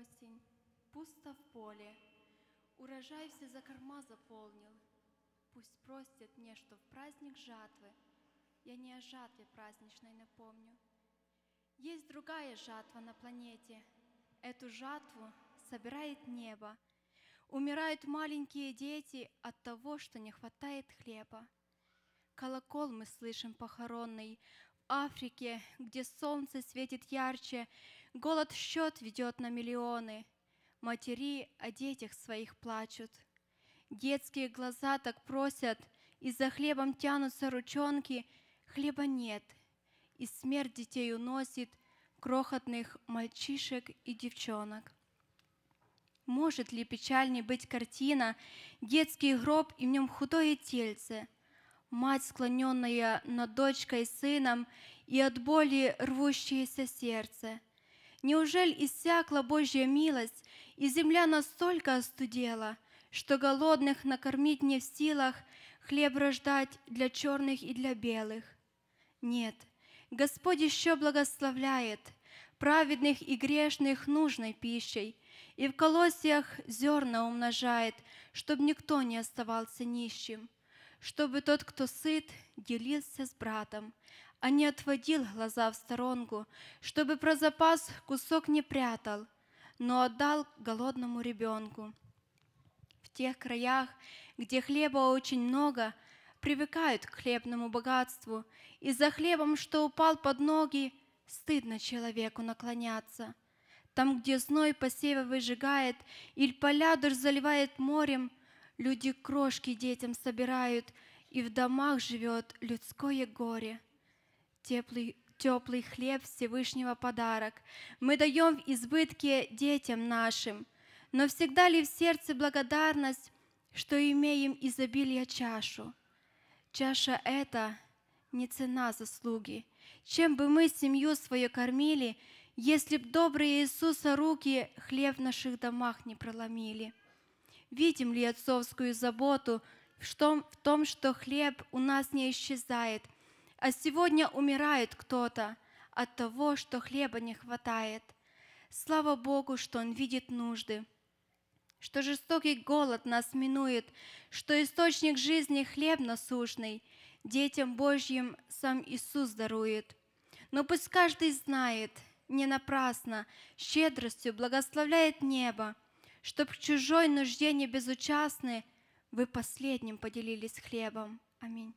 осень, пусто в поле, урожай все за корма заполнил. Пусть простят мне, что в праздник жатвы я не о жатве праздничной напомню. Есть другая жатва на планете, эту жатву собирает небо. Умирают маленькие дети от того, что не хватает хлеба. Колокол мы слышим похоронный в Африке, где солнце светит ярче, голод счет ведет на миллионы. Матери о детях своих плачут. Детские глаза так просят, и за хлебом тянутся ручонки, хлеба нет, и смерть детей уносит крохотных мальчишек и девчонок. Может ли печальней быть картина, детский гроб и в нем худое тельце, мать, склоненная над дочкой и сыном, и от боли рвущееся сердце? Неужели иссякла Божья милость, и земля настолько остудела, что голодных накормить не в силах, хлеб рождать для черных и для белых? Нет, Господь еще благословляет праведных и грешных нужной пищей, и в колосьях зерна умножает, чтобы никто не оставался нищим, чтобы тот, кто сыт, делился с братом, а не отводил глаза в сторонку, чтобы про запас кусок не прятал, но отдал голодному ребенку. В тех краях, где хлеба очень много, привыкают к хлебному богатству, и за хлебом, что упал под ноги, стыдно человеку наклоняться. Там, где зной посева выжигает, или поля дождь заливает морем, люди крошки детям собирают, и в домах живет людское горе. Теплый хлеб Всевышнего подарок мы даем в избытке детям нашим, но всегда ли в сердце благодарность, что имеем изобилие чашу? Чаша эта не цена заслуги. Чем бы мы семью свою кормили, если б добрые Иисуса руки хлеб в наших домах не проломили? Видим ли отцовскую заботу в том, что хлеб у нас не исчезает, а сегодня умирает кто-то от того, что хлеба не хватает? Слава Богу, что Он видит нужды, что жестокий голод нас минует, что источник жизни хлеб насущный детям Божьим сам Иисус дарует. Но пусть каждый знает, не напрасно щедростью благословляет небо, чтоб к чужой нужде не безучастны вы последним поделились хлебом. Аминь.